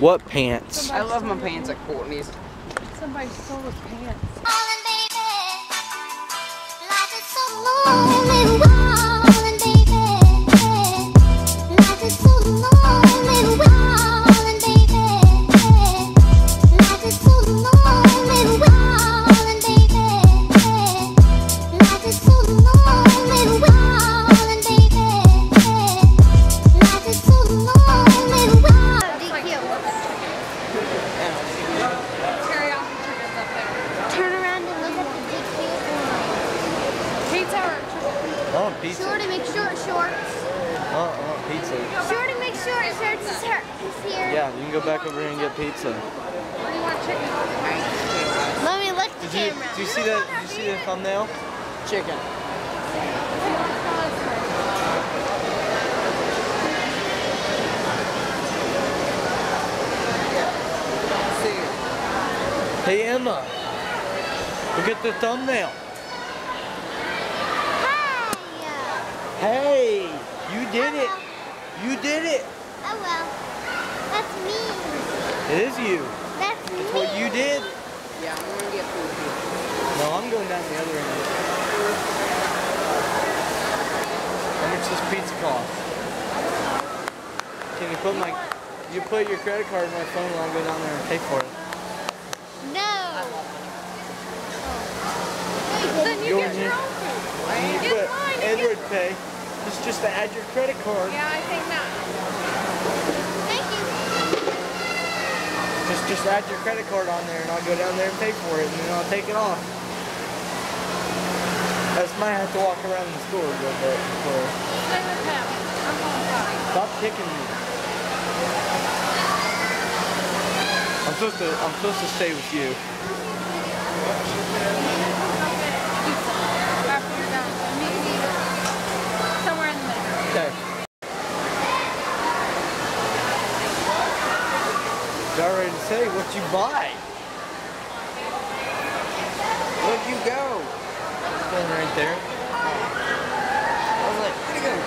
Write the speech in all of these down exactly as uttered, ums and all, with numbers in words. What pants? Somebody I love my pants at Courtney's. Somebody stole his pants. Pizza. Shorty make short shorts. Oh, oh, pizza. Shorty make short shorts is her. Yeah, you can go back over here and get pizza. What do you want, chicken? Let me look at the camera. Do you see that? Did you see the thumbnail? Chicken. Hey Emma, look at the thumbnail. Hey, you did it. You did it. Oh well. That's me. It is you. That's me. That's what you did. Yeah, I'm going to get food here. No, I'm going down the other end. How much does pizza cost? Can you put my, you put your credit card in my phone while I go down there and pay for it? No. Wait, then you get your own food. You put Edward Pay. It's just to add your credit card. Yeah, I think not. Thank you. Just, just add your credit card on there, and I'll go down there and pay for it, and then I'll take it off. I just might have to walk around the store a little bit before. Stop kicking me. I'm supposed to. I'm supposed to stay with you. Y'all ready to say what you buy? Look, you go. It's going right there. I was like, pretty good.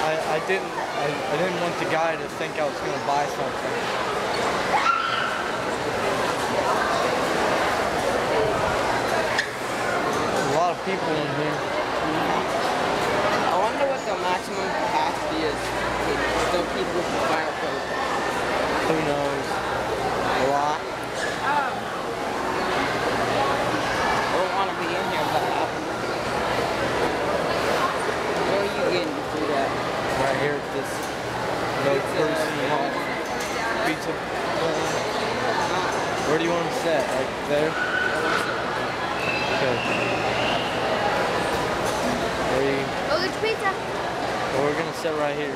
I, I didn't I, I didn't want the guy to think I was gonna buy something. There's a lot of people in here. I wonder what the maximum capacity is. So people can buy a phone. Who knows? A lot. Um, I don't want to be in here, but I where are you getting to do that? Right here at this no person home. Pizza. Where do you want to sit? Like there? Okay. Where are you? Oh, there's pizza. Well, we're going to sit right here.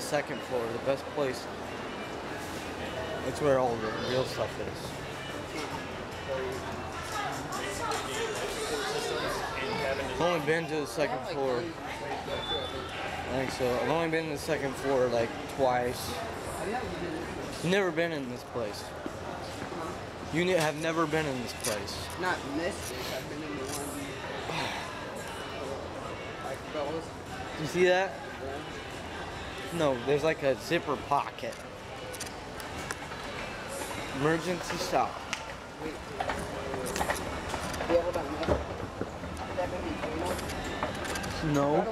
Second floor, the best place. That's where all the real stuff is. I've only been to the second floor. I think so. I've only been to the second floor like twice. You've never been in this place. You ne have never been in this place. Not in this place. I've been in the one. Like you see that? No, there's like a zipper pocket. Emergency stop. No.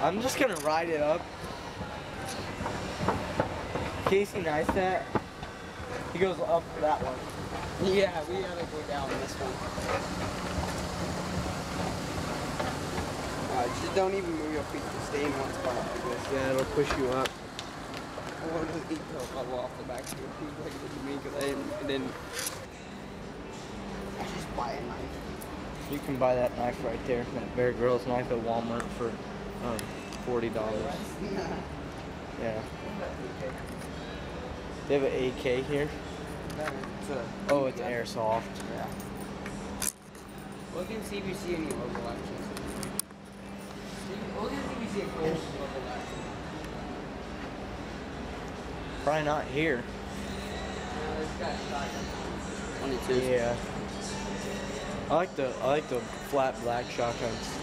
I'm just gonna ride it up. Casey Neistat. He goes up that one. Yeah, we gotta go down this one. Just don't even move your feet to stay in one spot like this. Yeah, it'll push you up. I want to eat till I fall off the back of your feet like it did me because I didn't, I didn't. I just buy a knife. You can buy that knife right there, that Bear Grylls knife at Walmart for um, forty dollars. Yeah. They have an A K here. Oh, it's airsoft. Yeah. Look and see if you see any local actions. Look and see if you see any local actions. Probably not here. twenty-two. Yeah. I like the I like the flat black shotguns.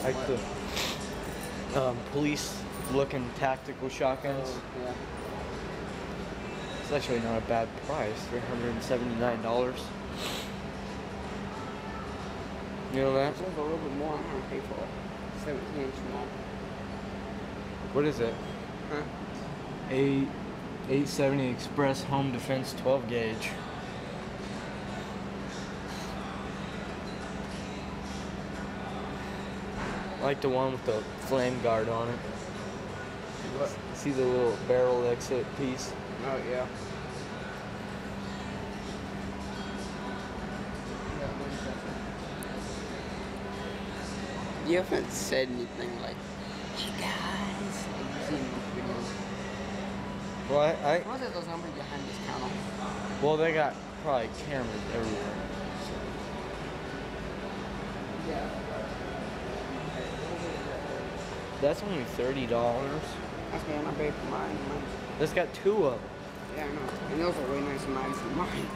I like what? the um, police looking tactical shotguns. Oh, yeah. It's actually not a bad price, three hundred seventy-nine dollars. You know that? It's a little bit more. I'm gonna pay for it. seventeen inch more. What is it? Huh? Eight eight seventy Express Home Defense twelve gauge. I like the one with the flame guard on it. What? See the little barrel exit piece? Oh, yeah. You haven't said anything like, you guys. Well, I. I what are those numbers behind this panel? Well, they got probably cameras everywhere. Yeah. That's only thirty dollars. Okay, I'm not paying for mine. That's got two of them. Yeah, I know. And those are really nice knives than mine.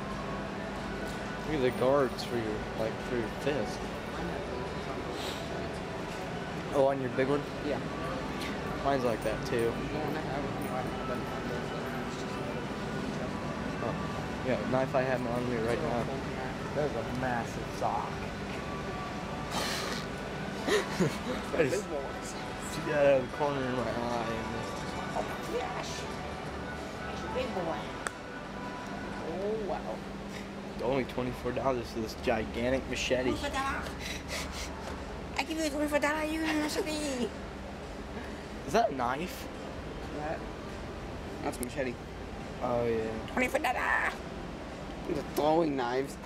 Look at the guards for your, like, for your fist. Oh, on your big one? Yeah. Mine's like that, too. Oh, yeah, knife I have on me right now. There's a massive sock. I just, she got out of the corner of my eye. Oh my gosh. Big boy. Oh, wow. Only twenty-four dollars for this gigantic machete. I give you twenty-four dollars, you have a machete. Is that a knife? That? That's a machete. Oh, yeah. twenty-four dollars. The throwing knives.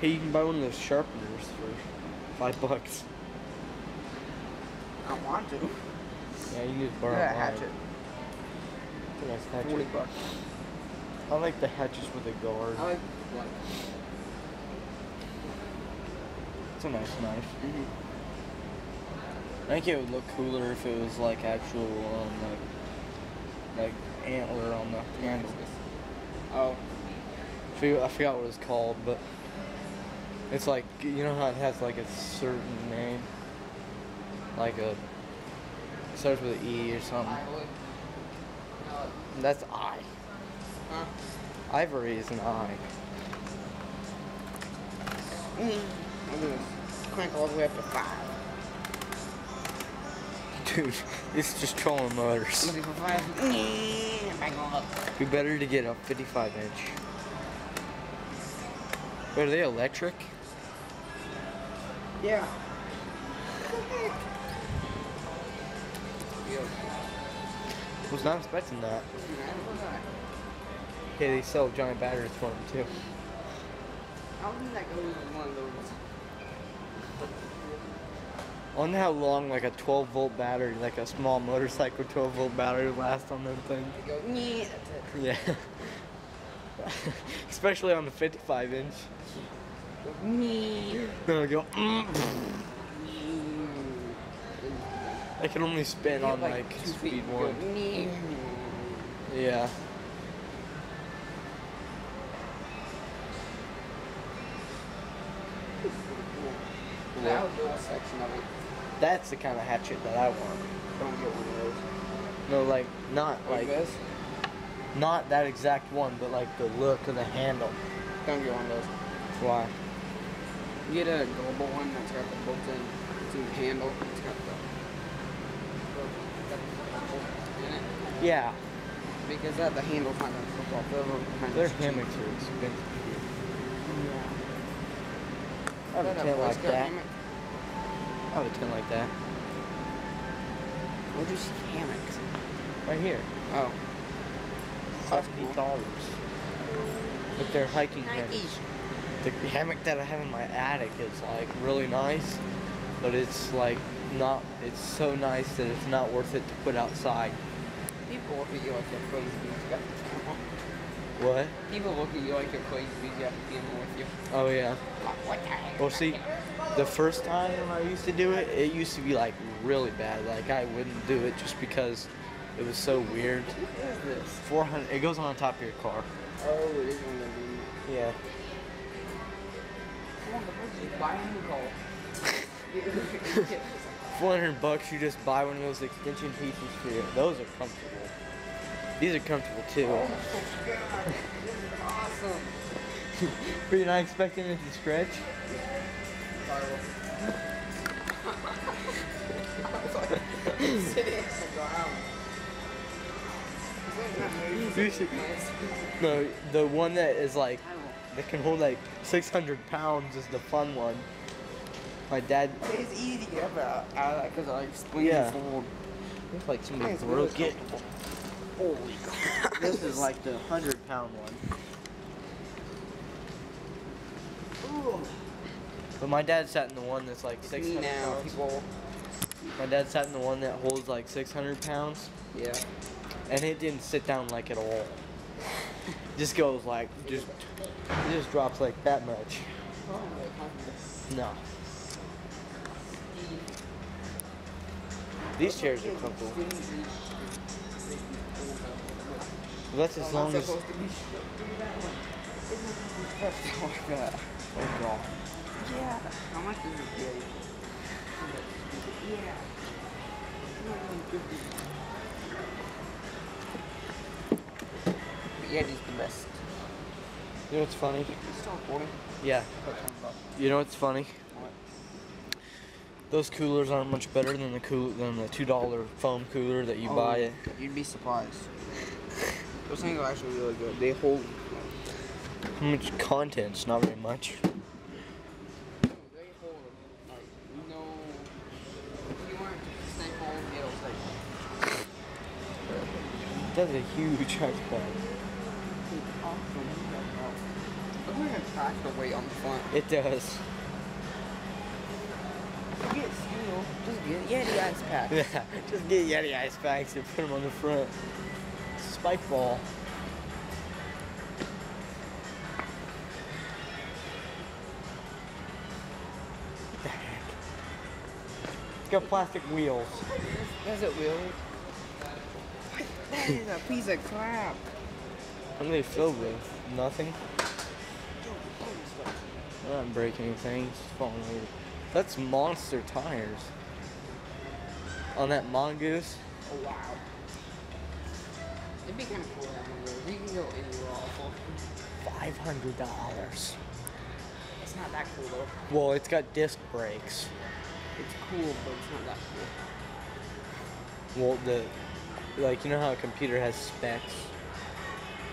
Hey, you can buy one of those sharpeners for five bucks. I want to. Yeah, you need to borrow yeah, a hatchet. Nice hatchet. forty bucks. I like the hatchets with a guard. I like one. It's a nice knife. Mm-hmm. I think it would look cooler if it was like actual, um, like, like antler on the handle. Oh. I forgot what it's called, but it's like, you know how it has like a certain name? Like a, it starts with an E or something. That's I. Huh? Ivory is an I. Mm. I'm gonna crank all the way up to five. Dude, it's just trolling motors. Looking for five. Mm. Be better to get a fifty-five inch. Wait, are they electric? Yeah. I was not expecting that. Hey, they sell giant batteries for them too. I don't think that goes with one of those. I wonder how long like a twelve volt battery, like a small motorcycle twelve volt battery lasts on them things. Yeah. Especially on the fifty-five inch. Then it'll go. I can only spin on like, like speed one. Yeah. Cool. That's the kind of hatchet that I want. Don't get one of those. No, like not like, like not that exact one, but like the look of the handle. Don't get one of those. Why? You get a global one that's got the built-in handle. It's got the Yeah. Because that the handle kind of football kind of Their hammocks are expensive. Yeah. I would attend like that. Hammock? I would attend like that. Where'd you see hammocks? Right here. Oh. fifty dollars. But they're hiking hammocks. The hammock that I have in my attic is like really nice. but it's like not, it's so nice that it's not worth it to put outside. People look at you like you're crazy because you got the camera. What? People look at you like you're crazy because you have to deal with you. Oh yeah. What the heck? Well see, the first time I used to do it, it used to be like really bad. Like I wouldn't do it just because it was so weird. What is this? four hundred, it goes on top of your car. Oh, it is one of these. Yeah. four hundred bucks, you just buy one of those extension pieces for you. Those are comfortable. These are comfortable too. Oh my god, this is awesome. But you're not expecting it to stretch? No, the one that is like, that can hold like six hundred pounds is the fun one. My dad. It's easy to get up out of that because I like spleen forward. Looks like somebody's really get. Holy crap. This is like the hundred pound one. Ooh. But my dad sat in the one that's like six hundred pounds. People. My dad sat in the one that holds like six hundred pounds. Yeah. And it didn't sit down like at all. Just goes like, just, it just drops like that much. Oh my goodness. No. These chairs are comfortable. That's as long as. Oh my god. Oh god. Yeah. How much is it? Yeah. Yeti's the best. You know what's funny? It's still boring. Yeah. You know what's funny? What? Those coolers aren't much better than the cool than the two dollar foam cooler that you oh, buy it. You'd be surprised. Those things are actually really good. They hold how much contents? Not very much. No, they hold like no. If you weren't snake hole, it'll stay. That's a huge trash bag. Look like a tractor weight on the front. It does. Get steel. Just get Yeti ice packs. Yeah, just get Yeti ice packs and put them on the front. Spike ball. What the heck? It's got plastic wheels. Is it wheels? That is a piece of crap. What are they filled with? Nothing? I don't break anything. It's falling over. That's monster tires. On that mongoose. Oh wow. It'd be kind of cool that mongoose. You can go anywhere awful. Five hundred dollars. It's not that cool though. Well, it's got disc brakes. It's cool, but it's not that cool. Well, the like you know how a computer has specs.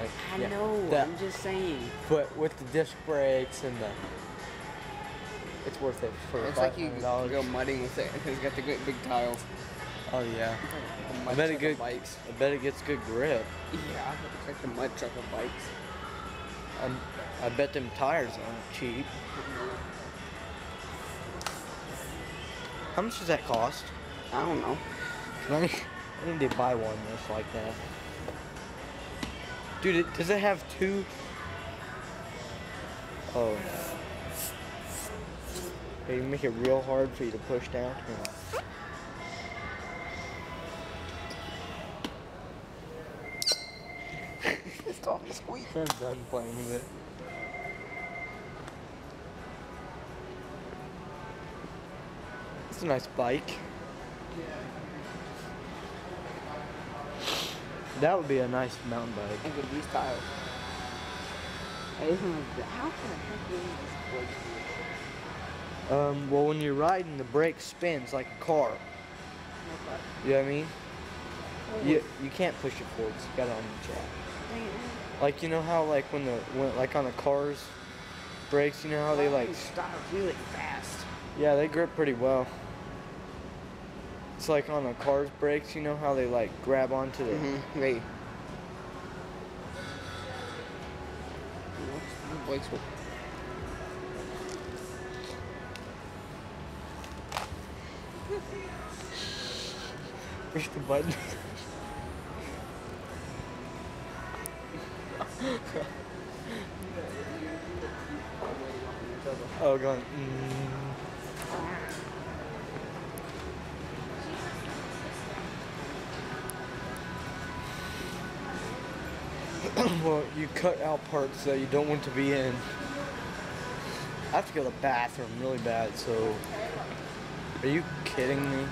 Like, I yeah, know. The, I'm just saying. But with the disc brakes and the. It's worth it for it's like you dollars. Go mudding with it because it's got the good big tiles. Oh yeah. Like I bet it good, bikes. I bet it gets good grip. Yeah, it's like the mud truck of bikes. I'm, I bet them tires aren't cheap. How much does that cost? I don't know. I need, I need to buy one just like that. Dude, it, does it have two? Oh no. They make it real hard for you to push down. Yeah. It's all squeak. I'm done playing with it. It's a nice bike. That would be a nice mountain bike. And with these tiles. How can I heck do this? Um, well, when you're riding, the brake spins like a car. Okay. You know what I mean? Oh, you you can't push it forwards. You gotta on the jack. Damn. Like you know how like when the when, like on the car's brakes, you know how they like stop really fast. Yeah, they grip pretty well. It's like on a car's brakes, you know how they like grab onto the. Mm-hmm. Wait. What's the brakes with? Push the button. Oh, God. Mm. Well, you cut out parts that you don't want to be in. I have to go to the bathroom really bad, so... Are you kidding me?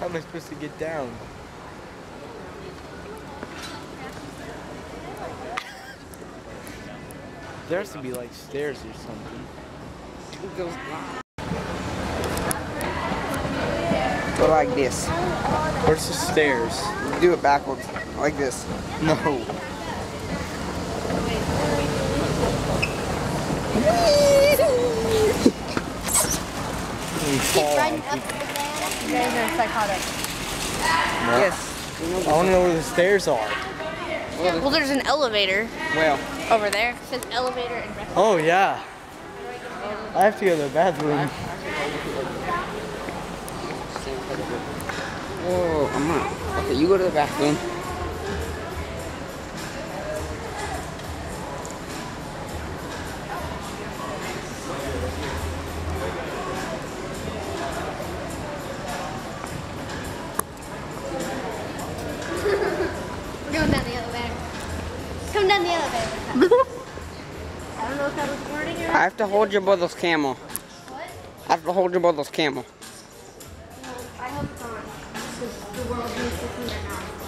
How am I supposed to get down? There has to be like stairs or something. It goes go like this. Where's the stairs? You do it backwards, like this. No. You fall. Keep keep... You guys are psychotic. No. Yes. I don't know where the stairs are. Well, there's an elevator. Well. Over there. It says elevator and breakfast. Oh, yeah. I have to go to the bathroom. Whoa, I'm not. Okay, you go to the bathroom. I have to hold your brother's camel. What? I have to hold your brother's camel. Well, I hope it's on. Because the world needs to see that now.